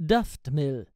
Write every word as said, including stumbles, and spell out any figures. Daftmill.